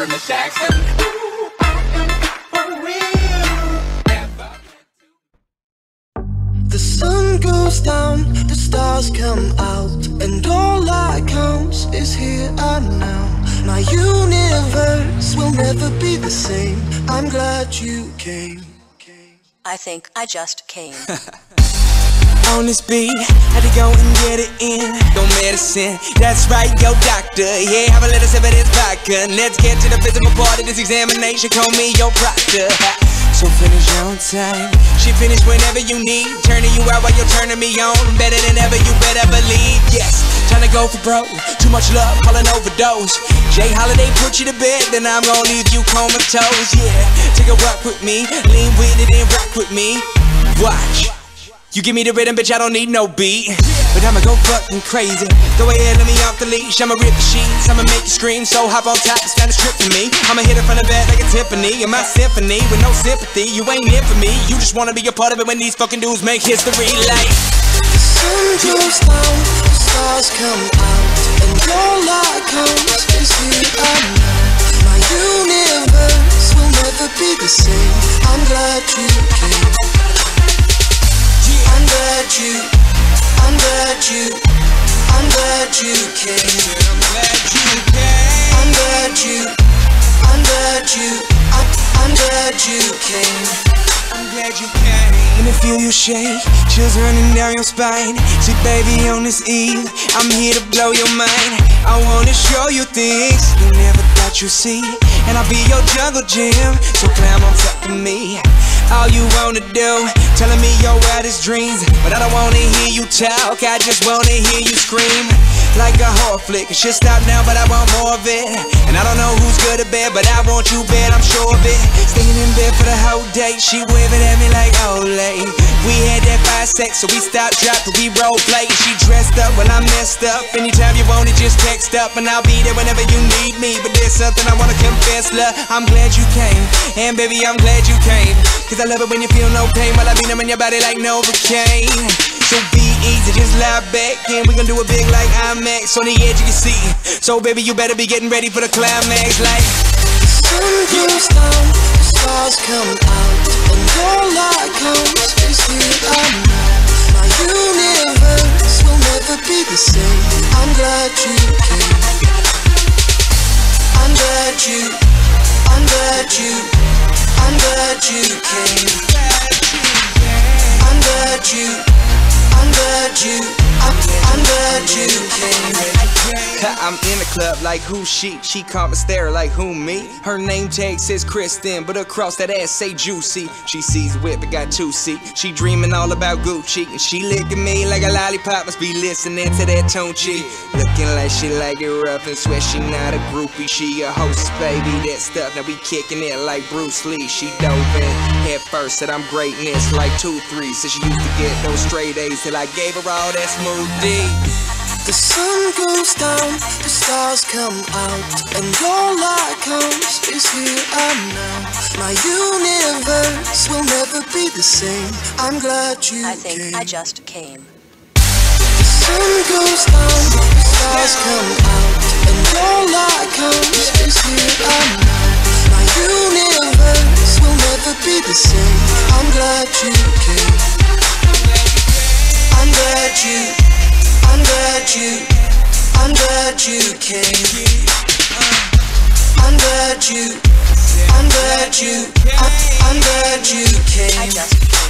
Sarah Miss Jackson. Ooh, I am for real. Ever. The sun goes down, the stars come out, and all that counts is here and now. My universe will never be the same. I'm glad you came. I think I just came. On this beat, had to go and get it in. No medicine, that's right, yo doctor. Yeah, have a little sip of this vodka. Let's get to the physical part of this examination. Call me your proctor. So finish on time. She finished whenever you need. Turning you out while you're turning me on. Better than ever, you better believe. Yes, trying to go for broke. Too much love, call an overdose. Jay Holiday put you to bed, then I'm gonna leave you comatose. Yeah, take a walk with me, lean with it and rock with me. Watch. You give me the rhythm, bitch, I don't need no beat. But I'ma go fucking crazy. Go ahead, let me off the leash. I'ma rip the sheets, I'ma make you scream. So hop on top, it's kinda strip for me. I'ma hit it from the back like a Tiffany. In my symphony, with no sympathy. You ain't in for me, you just wanna be a part of it. When these fucking dudes make history like the sun goes down, the stars come out, and all I count is here and now. My universe will never be the same. I'm glad you came. I'm glad you came. And I feel you shake, chills running down your spine. See, baby, on this eve, I'm here to blow your mind. I wanna show you things you never thought you'd see, and I'll be your jungle gym. So climb on top of me. All you wanna do, telling me your wildest dreams. But I don't wanna hear you talk, I just wanna hear you scream. Like a horror flick, it should stop now, but I want more of it. And I don't know who's good or bad, but I want you bad, I'm sure of it. Staying in bed for the whole day, she waving at me like Olay. We had that fire sex, so we stopped, dropped, and we role play. She dressed up, well I messed up. Anytime you want it, just text up, and I'll be there whenever you need me. But there's something I wanna confess, love, I'm glad you came. And baby, I'm glad you came. Cause I love it when you feel no pain, while I be numbing your body like Novocaine. So be easy, just lie back, and we gon' do it big like IMAX. On the edge you can see, so baby you better be getting ready for the climax. Like the sun goes down, the stars come out, and all I count is here and now. My universe will never be the same. I'm glad you came. I'm glad you came. I'm in the club like who she come and stare like who me. Her name tag says Kristen, but across that ass say Juicy. She sees whip, but got two seat. She dreaming all about Gucci, and she licking me like a lollipop. Must be listening to that tone cheek. Looking like she like it rough and sweat. She not a groupie, she a hostess, baby. That stuff now we kicking it like Bruce Lee. She dove in head first, said I'm greatness like 2-3. Said she used to get those straight A's till I gave her all that smooth D. The sun goes down, the stars come out, and all that counts is here and now. My universe will never be the same. I'm glad you came. I think I just came. The sun goes down, the stars come out, and all that counts is here and now. My universe will never be the same. I'm glad you came. I'm glad you came. I'm glad you came. I just came.